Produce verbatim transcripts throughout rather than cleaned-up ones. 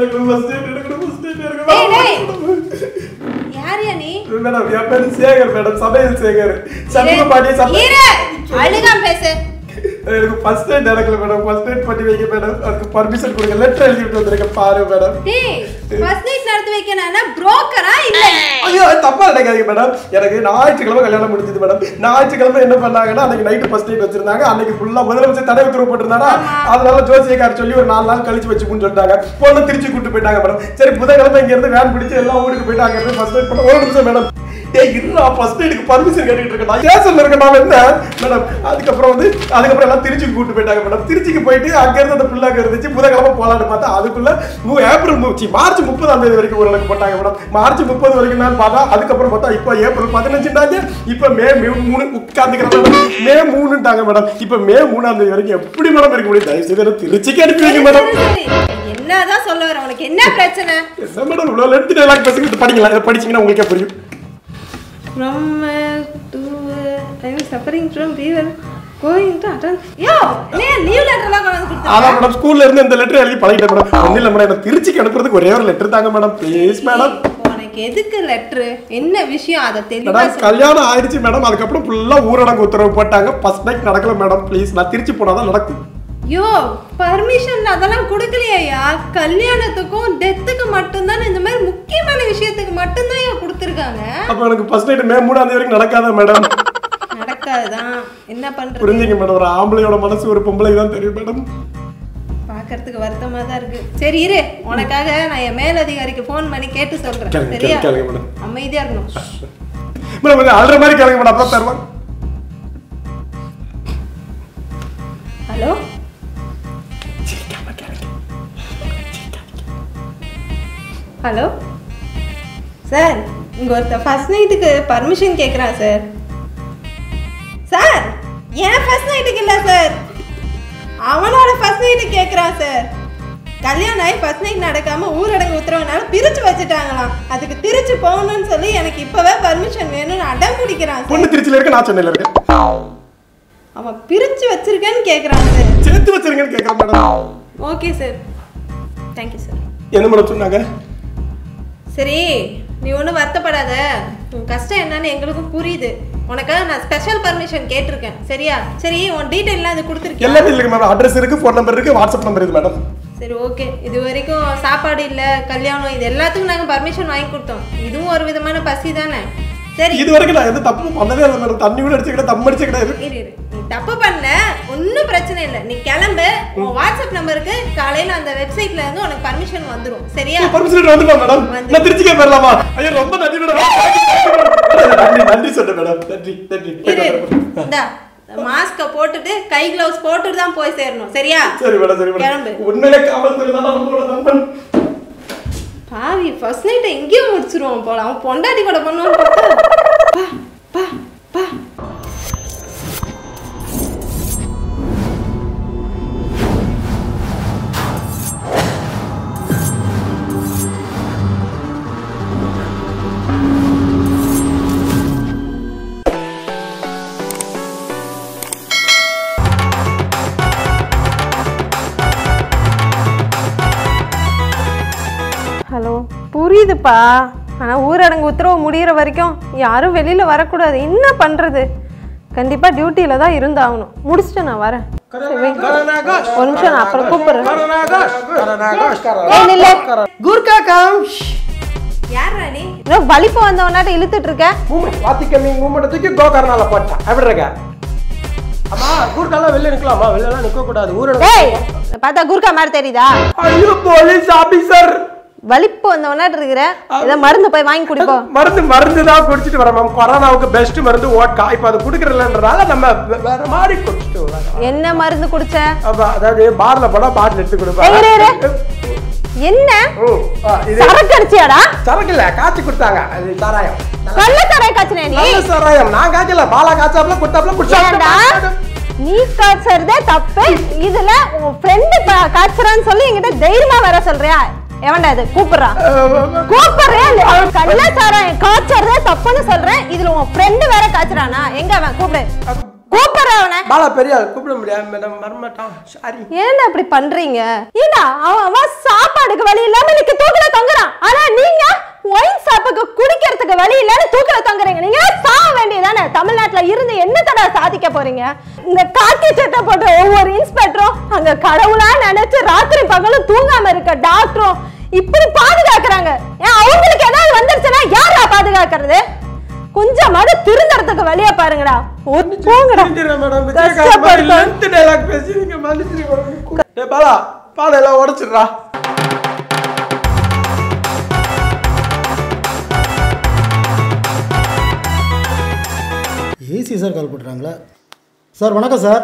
मेरे बस्ते मेरे को बस्ते मेरे को नहीं यार या नहीं मैडम यहां पर से अगर मैडम सब से अगर सबको पार्टी सब ये रे आलेगा पैसे मेरे को first time directly madam first time party வைக்க மேடம் அதுக்கு परमिशन கொடுங்க லெட்டர் எழுதி விட்டு வந்திருக்க பாரு மேடம் டேய் फर्स्ट टाइम நடத்து வைக்கنا انا புரோக்கரா இல்ல ஐயோ தப்பா நடக்காதீங்க மேடம் எனக்கு நாயிற்றுக்கிழமை கல்யாணம் முடிஞ்சது மேடம் நாயிற்றுக்கிழமை என்ன பண்ணாங்கன்னா அன்னைக்கு நைட் ஃபர்ஸ்ட் டைம் வச்சிருந்தாங்க அன்னைக்கு ஃபுல்லா முதல்ல வந்து தடை உத்தரவு போட்டுறாரா அதனால ஜோசியக்கார சொல்லி ஒரு நாலு நாள் கழிச்சு வெச்சுன்னு சொல்லிட்டாங்க போன திருச்சி கூட்டி போய்ட்டாங்க மேடம் சரி புதன்கிழமை இங்க இருந்து வேன் பிடிச்சு எல்லா ஊருக்கு போய்ட்டாங்க அப்புறம் ஃபர்ஸ்ட் டைம் பண்ண ஒரு நிமிஷம் மேடம் டேய் இருடா ஃபர்ஸ்ட் டைம்க்கு பர்மிஷன் கேட்டிட்டு இருக்கடா கேஸ்ல இருக்கடா என்ன மேடம் அதுக்கு அப்புறம் வந்து அதுக்கு அப்புறம் எல்லாம் திருச்சி கூட்டி போய்ட்டாங்க மேடம் திருச்சிக்கு போய்ட்டு அங்க இருந்து அந்த புல்லா கறந்துச்சு புதன்கிழமை போலாம்னு பார்த்தா அதுக்குள்ள ஏப்ரல் மார்ச் முப்பதாம் தேதி வரைக்கும் ஒரு லக்கு போட்டாங்க மேடம் மார்ச் முப்பது வரைக்கும் நான் பார்த்தா அதுக்கு அப்புறம் பார்த்தா இப்போ ஏப்ரல் பதினைந்து டாங்க இப்போ மே மூணு உட்கார்ந்துக்கறாங்க மே மூணு டாங்க மேடம் இப்போ மே மூணாம் தேதி வரைக்கும் எப்படி மேடம் இருக்க முடியும் தயவு செய்து திருச்சிக்கு அனுப்பிங்க மேடம் என்னடா சொல்ல வர உங்களுக்கு என்ன பிரச்சனை என்ன மேடம் இவ்வளவு லென்த் டயலாக் பேசிட்டு படிங்க படிச்சீங்கன்னா உங்களுக்கே புரியும் from uh, to uh, I am suffering from fever going to attend yo ne leave letter la kondu kudutha adha madam school la irundha indha letter elli palagita madam onnilla madam ena tiruchikku anupuradhukku ore or letter thaanga madam please madam unakku edhukku letter enna vishayam adha theliva madam kalyanam aayiruchu madam adukku appo fulla ooradangu uttaravu pottaanga first night nadakala madam please na tiruchi ponada nadakkum yo permission adala kudukliya kalyanathukku deathukku mattum dhaan indha mari mukkiyamaana vishayathukku mattum dhaan ya kuduthirukanga appo enak first night may three am varaikum nadakadha madam nadakadha enna pandreenga purinjinga madam or aamblayoda manasu or pombalai dhaan theriyum madam paakkradhukku varthama dhaan irukku seri iru unakkaga na ya mel adhigarikku phone panni kettu solren seriya kelunga madam amaidhiya irukkom madam alra mari kelunga madam appo tharva hello hello sir इंगोरता first night के permission கேக்குறா sir sir 얘 first night இல்ல sir அவளோட first night கேக்குறா sir கல்யாணம் ஆயி first night நடக்காம ஊரடங்கு உத்தரவுனால பிரிச்சு வச்சிட்டாங்களாம் அதுக்கு திருச்சி போகணும்னு சொல்லி எனக்கு இப்பவே परमिशन வேணும்னு அடம் பிடிக்கறான் பொண்ணு திருச்சில இருக்க நான் சென்னையில இருக்கேன் அவ பிரிச்சு வச்சிருக்கேன்னு கேக்குறான் சார் சேர்த்து வச்சிருக்கேன்னு கேக்குறா madam okay sir thank you sir என்ன மேடம் சொன்னாங்க சரி நீ ஒண்ணு வருத்தப்படாத உன் கஷ்டம் என்னன்னு எங்களுக்கு புரியுது உனக்காக நான் ஸ்பெஷல் பர்மிஷன் கேட்டிருக்கேன் சரியா சரி உன் டீடைல் எல்லாம் அது கொடுத்திருக்கேன் எல்லாமே இருக்கு மேடம் அட்ரஸ் இருக்கு ஃபோன் நம்பர் இருக்கு வாட்ஸ்அப் நம்பர் இருக்கு மேடம் சரி ஓகே இது வரைக்கும் சாப்பாடு இல்ல கல்யாணம் இது எல்லாத்துக்கும் நாங்க பர்மிஷன் வாங்கி கொடுத்தோம் இதுவும் ஒரு விதமான பசி தானே சரி இது வரைக்கும் நான் எந்த தப்பும் பண்ணவே இல்ல மேடம் தண்ணி கூட அடிச்சிட்டே தம் அடிச்சிட்டே இரு இரு நீ தப்பு பண்ணல ஒண்ணும் பிரச்சனை இல்ல நீ கிளம்பு உன் வாட்ஸ்அப் நம்பருக்கு காலையில அந்த வெப்சைட்ல இருந்து உனக்கு permission வந்துரும் சரியா permission வந்துரும் மேடம் நான் திருச்சிக்கே வரலாமா ஐயோ ரொம்ப நன்றி மேடம் நன்றி சொல்றேன் மேடம் நன்றி நன்றி டா மாஸ்க் போட்டுட்டு கை gloves போட்டுட்டு தான் போய் சேரணும் சரியா சரி மேடம் சரி மேடம் உண்மையிலே காவல் தெரிஞ்சா நம்மளோட நம்பர் பாவி ஃபர்ஸ்ட் நைட் எங்கேயோ முடிச்சிருவோம் போல அவன் பொண்டாட்டி கூட பண்ணுவான்னு பார்த்தா பா பா புரியுதுப்பா ஆனா ஊரடங்கு உத்தரவு முடியற வரைக்கும் யாரும் வெளியில வர கூடாது என்ன பண்றது கண்டிப்பா டியூட்டில தான் இருந்தாகணும் முடிச்சிட்டு நான் வரேன் ஒரு நிமிஷம் நான் அப்புறம் கூப்பிடுறேன் குர்கா கம் யாரா நீ நான் வலிப்பு வந்தவனாட்ட இழுத்துட்டு இருக்க மூமெண்ட் பாத்திக்க நீ மூமெண்ட் தூக்கி கோ கர்னால போட்டா அப்படி இருக்க அம்மா குர்கால வெளிய நிக்கலாமா வெளியலாம் நிக்க கூடாது ஊரடங்கு ஏய் பாத்தா குர்கா மாதிரி தெரியுதா ஐயோ போலீஸ் ஆபீசர் வலிப்பு வந்தவனாட்ட இருக்கற இத மருந்து போய் வாங்கி குடிப்போ மருந்து மருந்து தான் குடிச்சிட்டு வரேன் மேம் கொரோனாவுக்கு பெஸ்ட் மருந்து வோட்கா இப்ப அது குடிக்கறலன்றதால நம்ம வேற மாதிரி குடிச்சிட்டு வரோம் என்ன மருந்து குடிச்ச அதாவது பார்ல போடா பாட்டில் எடுத்து குடிப்பா என்ன இது சரக்கு அடிச்சியாடா சரக்கு இல்ல காச்சி குடிச்சாங்க அது சாராயம் கள்ள சாராயம் காச்சனே நீ கள்ள சாராயம் நான் காச்சல பாலா காச்சாப்ல குட்டாப்ல குடிச்சாடா நீ காச்சறதே தப்பு இதுல உன் ஃப்ரெண்ட் காச்சறான்னு சொல்லி என்கிட்ட தைரியமா வர சொல்றியா எவன்டா இது கூப்றா கூப்றே கள்ள சாராயம் காச்சறத தப்புன்னு சொல்றேன் இதுல உன் friend வேற காச்சறானா எங்க அவன் கூப்டு கூப்றே அவனை மாலா பெரியாள் கூப்பிட முடியாது மேடம் வரமாட்டான் சாரி. ஏன்டா இப்படி பண்றீங்க? ஏன்னா அவ சாப்பாடுக்கு வழி இல்லாம நீங்க தூக்குல தொங்குறான். ஆனா நீங்க ஒயின் சாப்புக்கு குடிக்கிறதுக்கு வழி இல்லன்னு தூக்குல தொங்குறீங்க. நீங்க சாவ வேண்டியதானே. தமிழ்நாட்டுல இருந்து என்னதடா சாதிக்க போறீங்க? இந்த காக்கி சட்டை போட்ட ஒவ்வொரு இன்ஸ்பெக்டரும் அங்க கடவுளா நினைச்சு ராத்திரி பகலும் தூங்காம இருக்க டாக்டரும் இப்படி பாதுகாக்கறாங்க. ஏன் அவங்களுக்கு ஏதாவது வந்துருச்சுனா யாரா பாதுகாக்கிறது? கொஞ்சம் மடு திருந்தறதுக்கு வழியா பாருங்கடா. போங்கடா மேடம். கஷ்டப்பட்டு லெந்த் டயலாக் பேசிங்க மனுஷி போறீங்க. டேய் பாலா பாலை எல்லாம் உடைச்சிடுறா. ஏசி சார் கால் பண்றாங்களா? சார் வணக்கம் சார்.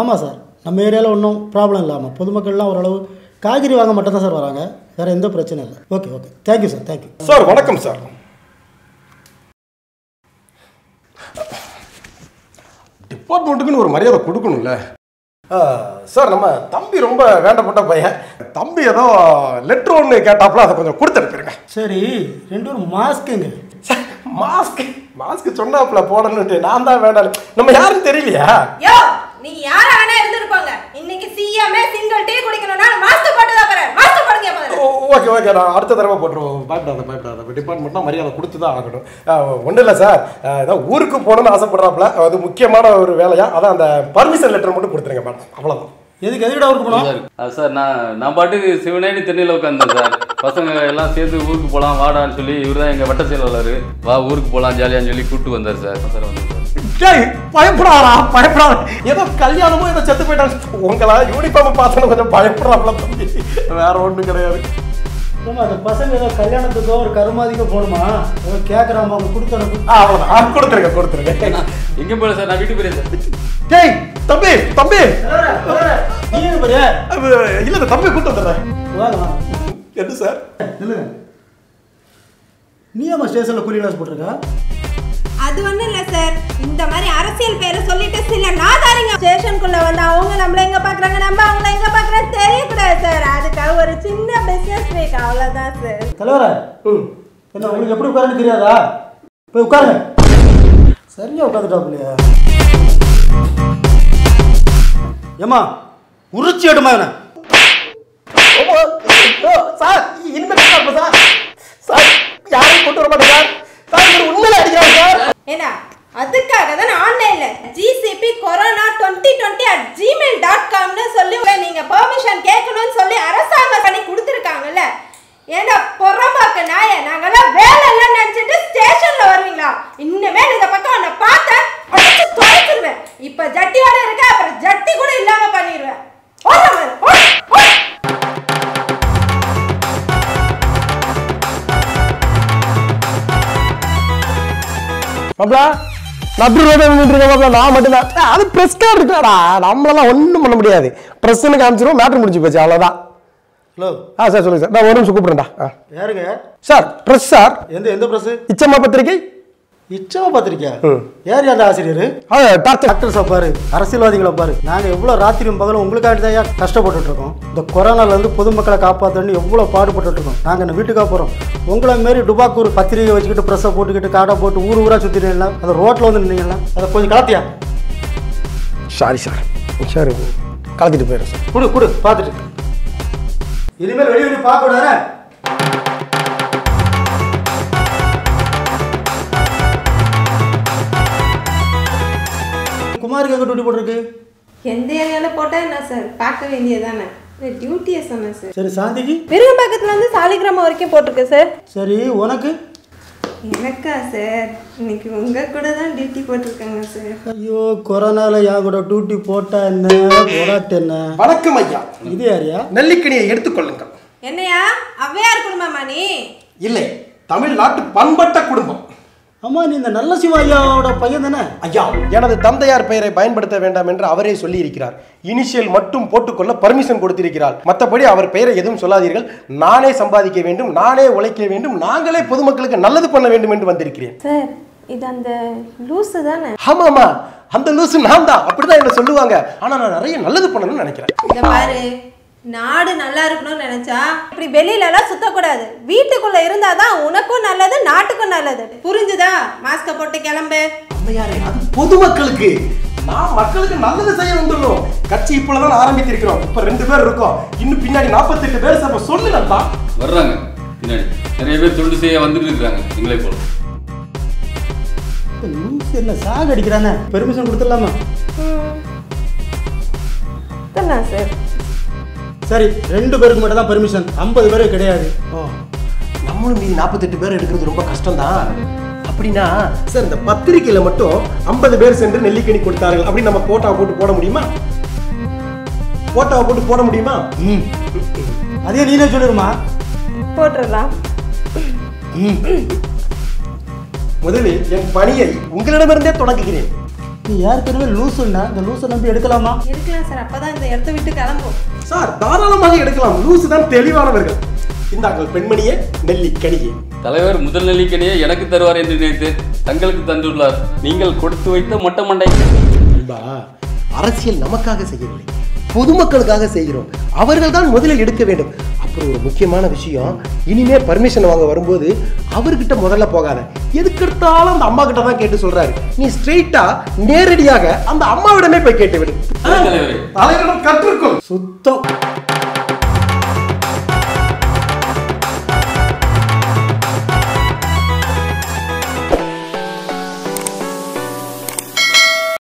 ஆமாம் சார், நம்ம ஏரியாவில் ஒன்றும் ப்ராப்ளம் இல்லாமல் பொதுமக்கள்லாம் ஓரளவு காய்கறி வாங்க மட்டும் தான் சார் வராங்க, வேறு எந்த பிரச்சனையும் இல்லை. Okay okay thank you sir. Thank you sir. வணக்கம் சார். டிபார்ட்மெண்ட்டுக்குன்னு ஒரு மரியாதை கொடுக்கணும்ல சார். நம்ம தம்பி ரொம்ப வேண்டப்பட்ட பையன். தம்பி ஏதோ லெட்ரு ஒன்று கேட்டாப்புல அதை கொஞ்சம் கொடுத்துருக்குறேங்க. சரி ரெண்டு ஒரு மாஸ்க்குங்க சார். மாஸ்க் மாஸ்க் சொன்னாப்புல போடணுட்டு நான் தான் வேண்டாம். நம்ம யாரும் தெரியலையா? யோ நீ யாரா வேணா இருந்திருப்பாங்க. இன்னைக்கு சிஎம்ஏ சிங்கிள் டீ குடிக்கணும்னா மாஸ்க் போட்டுதா போறேன். மாஸ்க் போடுங்க முதல்ல. ஓகே ஓகே நான் அடுத்த தடவை போட்டுருவோம். பயப்படாத பயப்படாத. டிபார்ட்மெண்ட்னா மரியாதை கொடுத்து தான் ஆகணும். ஒன்றும் இல்லை சார், ஏதாவது ஊருக்கு போகணும்னு ஆசைப்படுறாப்புல, அது முக்கியமான ஒரு வேலையா, அதான் அந்த பர்மிஷன் லெட்டர் மட்டும் கொடுத்துருங்க மேடம். அவ்வளோதான். எதுக்கு எதுக்கிட்ட ஊருக்கு போகலாம்? அது சார் நான் நான் பாட்டுக்கு சிவனேடி தென்னையில் உட்காந்தேன் சார். பசங்க எல்லாம் சேர்ந்து ஊருக்கு போகலாம் வாடான்னு சொல்லி இவர் தான் எங்கள் வட்ட செயலாளர், வா ஊருக்கு போகலாம் ஜாலியான்னு சொல்லி கூப்பிட்டு வந்தார் சார். சார் வந்து டேய் பயப்படாதா பயப்படாத, ஏதோ கல்யாணமோ ஏதோ செத்து போயிட்டாங்க உங்களா யூனிஃபார்மை பார்த்தோன்னு கொஞ்சம் பயப்படாமல தம்பி, வேற ஒன்றும் கிடையாது. ஆமாம் அந்த பசங்க ஏதோ கல்யாணத்துக்கோ ஒரு கருமாதிக்கோ போகணுமா ஏதோ கேட்குறாமா அவங்க கொடுத்தனுக்கு. ஆ அவ்வளோதான் கொடுத்துருக்கேன் கொடுத்துருக்கேன். எங்கே போகிறேன் சார்? நான் வீட்டுக்கு போயிடுறேன் சார். டேய் தம்பி தம்பி இல்ல தம்பி கூப்பிட்டு என்ன சார் இல்ல நீ ஆமா ஸ்டேஷன்ல கூலிங்லாஸ் போட்டுருக்கா? அது ஒண்ணும் இல்ல சார், இந்த மாதிரி அரசியல் பேரை சொல்லிட்டு சில நாதாரிங்க ஸ்டேஷனுக்குள்ள வந்து அவங்க நம்மள எங்க பாக்குறாங்க நம்ம அவங்கள எங்க பாக்குறாங்க தெரியக்கூடாது சார், அதுக்காக ஒரு சின்ன பிசினஸ் மேக் அவ்வளவுதான் சார். தலைவரா என்ன உங்களுக்கு எப்படி உட்காருன்னு தெரியாதா? போய் உட்காருங்க. சரியா உட்காந்துட்டாப்லையா? ஏமா உரிச்சி எடுமா என்ன சார் இன்ஸ்பெக்டர் சார். சார் யாரும் கொண்டு வர மாட்டேங்க சார். சார் உண்மையில அடிக்கிறாங்க சார். என்ன அதுக்காக தான் ஆன்லைன்ல G C P corona twenty twenty at Gmail dot com னு சொல்லி நீங்க பெர்மிஷன் கேட்கணும்னு சொல்லி அரசாங்கம் பண்ணி கொடுத்துருக்காங்கல்ல. ஏன்னா பொறம்பாக்க நாயே நாங்கெல்லாம் வேலை எல்லாம் நினைச்சிட்டு ஸ்டேஷன்ல வருவீங்களா? இன்னுமேல் இந்த பக்கம் உன்னை பார்த்தா அடிச்சு துவைச்சிருவேன். இப்ப ஜட்டியோட இருக்க அப்புறம் ஜட்டி கூட இல்லாம பண்ணிடுவேன். நான் மட்டும்தான் அது பிரஸ் கார்டு இருக்காடா, நம்மளெல்லாம் ஒன்றும் பண்ண முடியாது. பிரஸ்ன்னு காமிச்சிருவோம், மேட்ரு முடிஞ்சு போச்சு அவ்வளோதான். ஹலோ ஆ சார் சொல்லுங்கள் சார். நான் ஒரு நிமிஷம் கூப்பிட்றேன்டா. ஆ யாருங்க சார்? Press sir. எந்த எந்த ப்ரெஸ்ஸு? இச்சம்மா பத்திரிக்கை. இச்சம்மா பத்திரிக்கையா? யார் யார் ஆசிரியர்? ஆ டாக்டர் டாக்டர் சார் பாரு, அரசியல்வாதிகளை பாரு, நாங்கள் எவ்வளோ ராத்திரியும் பகலும் உங்களுக்காக தான் யார் கஷ்டப்பட்டுருக்கோம். இந்த கொரோனாலேருந்து பொதுமக்களை காப்பாற்றணும்னு எவ்வளோ பாடுபட்டுருக்கோம். நாங்கள் இந்த வீட்டுக்காக போகிறோம். உங்களை மாரி டுபாக்கூர் பத்திரிக்கை வச்சுக்கிட்டு ப்ரெஸ்ஸை போட்டுக்கிட்டு காடை போட்டு ஊர் ஊராக சுற்றினீங்களா? அதை ரோட்டில் வந்து நின்னீங்களா? அதை கொஞ்சம் கலத்தியா? Sorry sir. சாரி கலத்திட்டு போயிடுறேன் சார். கொடு கொடு பார்த்துட்டு இனிமேல் வெளியே வெளியே பார்க்க கூடாது. குமாருக்கு எங்கே டியூட்டி போட்டிருக்கு? எந்த ஏரியாவில் போட்டால் என்ன சார், பார்க்க வேண்டியதானே டியூட்டியை சொன்னேன் சார். சரி சாந்திக்கு விருகம்பாக்கத்தில் வந்து சாலிகிராமம் வரைக்கும் போட்டிருக்கு சார். சரி உனக்கு? எனக்கா சார் இன்னைக்கு உங்கள் கூட தான் டியூட்டி போட்டிருக்காங்க சார். ஐயோ கொரோனாவில் என் கூட டியூட்டி போட்டா என்ன போடாட்டு என்ன? வணக்கம் ஐயா. இது யாரையா? நெல்லிக்கனியை எடுத்துக்கொள்ளுங்கள். என்னையா அவ்வையார் குடும்பமா நீ? இல்லை, தமிழ்நாட்டு பண்பட்ட குடும்பம். ஆமாம், நீ இந்த நல்ல சிவாயாவோட பையன் தானே? ஐயா எனது தந்தையார் பெயரை பயன்படுத்த வேண்டாம் என்று அவரே சொல்லி இருக்கிறார். இனிஷியல் மட்டும் போட்டுக்கொள்ள பர்மிஷன் கொடுத்திருக்கிறார். மற்றபடி அவர் பெயரை எதுவும் சொல்லாதீர்கள். நானே சம்பாதிக்க வேண்டும், நானே உழைக்க வேண்டும், நாங்களே பொதுமக்களுக்கு நல்லது பண்ண வேண்டும் என்று வந்திருக்கிறேன் சார். இது அந்த லூசு தானே? ஆமாம்மா அந்த லூசு நான் தான், அப்படிதான் என்ன சொல்லுவாங்க. ஆனால் நான் நிறைய நல்லது பண்ணணும்னு நினைக்கிறேன். நாடு நல்லா இருக்கணும்னு நினைச்சா இப்படி வெளியில எல்லாம் சுத்தக்கூடாது. வீட்டுக்குள்ள இருந்தாதான் உனக்கும் நல்லது நாட்டுக்கும் நல்லது. புரிஞ்சுதா? மாஸ்க போட்டு கிளம்பு. பொதுமக்களுக்கு நான் மக்களுக்கு நல்லது செய்ய வந்துறோம். கட்சி இப்போதான் ஆரம்பித்து இருக்கோம். இப்ப ரெண்டு பேர் இருக்கோம். இன்னும் பின்னாடி நாற்பத்தி எட்டு பேர் சப்ப சொல்லுனப்பா வர்றாங்க. பின்னாடி நிறைய பேர் தொண்டு செய்ய வந்துட்டு இருக்காங்க. நீங்களே போல. நீங்க என்ன சாக அடிக்குறானே? பெர்மிஷன் கொடுத்துடலாமா? தண்ணா சார். சரி ரெண்டு பேருக்கு மட்டும் தான் பெர்மிஷன். ஐம்பது பேருக்கு கிடையாது. நம்மளும் மீதி நாற்பத்தி எட்டு பேர் எடுக்கிறது ரொம்ப கஷ்டம் தான். அப்படினா சார் இந்த பத்திரிக்கையில மட்டும் ஐம்பது பேர் சென்று நெல்லிக்கனி கொடுத்தார்கள் அப்படி நம்ம போட்டோ போட்டு போட முடியுமா? போட்டோ போட்டு போட முடியுமா? ம் அதே நீனே சொல்லுமா? போட்றலாம். முதலில் என் பணியை உங்களிடமிருந்தே தொடங்குகிறேன். நீ யார் பெருவே லூசுன்னா இந்த லூசை நம்பி எடுக்கலாமா? எடுக்கலாம் சார். அப்பதான் இந்த இடத்தை விட்டு கிளம்புவோம். சார் தாராளமாக எடுக்கலாம். லூசு தான் தெளிவானவர்கள். இந்தாங்கள் பெண்மணியே நெல்லிக்கனியே. தலைவர் முதல் நெல்லிக்கனியை எனக்கு தருவார் என்று நினைத்து தங்களுக்கு தந்துள்ளார். நீங்கள் கொடுத்து வைத்த மொட்டை மண்டை. அரசியல் நமக்காக செய்யவில்லை, பொதுமக்களுக்காக செய்கிறோம். அவர்கள் தான் முதலில் எடுக்க வேண்டும். அப்புறம் ஒரு முக்கியமான விஷயம், இனிமே பர்மிஷன் வாங்க வரும்போது அவர்கிட்ட முதல்ல போகாத. எதுக்கெடுத்தாலும் அந்த அம்மா கிட்ட தான் கேட்டு சொல்றாரு. நீ ஸ்ட்ரெயிட்டா நேரடியாக அந்த அம்மாவிடமே போய் கேட்டு விடு. தலைவரிடம் கற்றுக்கும் சுத்தம்.